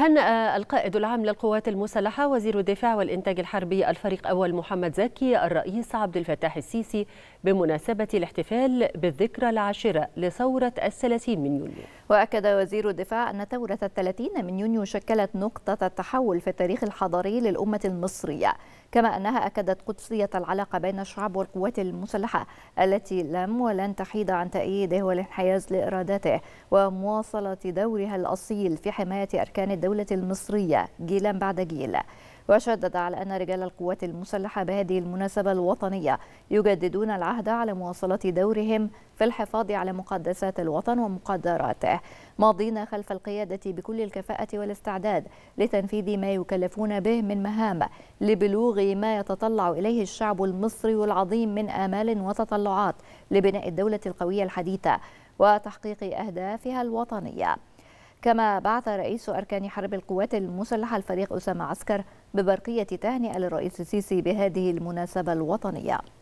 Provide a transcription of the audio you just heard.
هنأ القائد العام للقوات المسلحة وزير الدفاع والإنتاج الحربي الفريق أول محمد زكي الرئيس عبد الفتاح السيسي بمناسبة الاحتفال بالذكرى العاشرة لثورة 30 من يونيو. وأكد وزير الدفاع أن ثورة 30 من يونيو شكلت نقطة التحول في التاريخ الحضاري للأمة المصرية، كما أنها أكدت قدسية العلاقة بين الشعب والقوات المسلحة التي لم ولن تحيد عن تأييده والانحياز لإرادته ومواصلة دورها الأصيل في حماية أركان الدولة المصرية جيلا بعد جيل. وشدد على أن رجال القوات المسلحة بهذه المناسبة الوطنية يجددون العهد على مواصلة دورهم في الحفاظ على مقدسات الوطن ومقدراته، ماضين خلف القيادة بكل الكفاءة والاستعداد لتنفيذ ما يكلفون به من مهام لبلوغ ما يتطلع إليه الشعب المصري العظيم من آمال وتطلعات لبناء الدولة القوية الحديثة وتحقيق أهدافها الوطنية. كما بعث رئيس أركان حرب القوات المسلحة الفريق أسامة عسكر ببرقية تهنئة للرئيس السيسي بهذه المناسبة الوطنية.